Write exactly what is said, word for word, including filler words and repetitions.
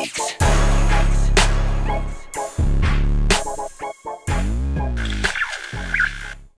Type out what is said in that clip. Geeks.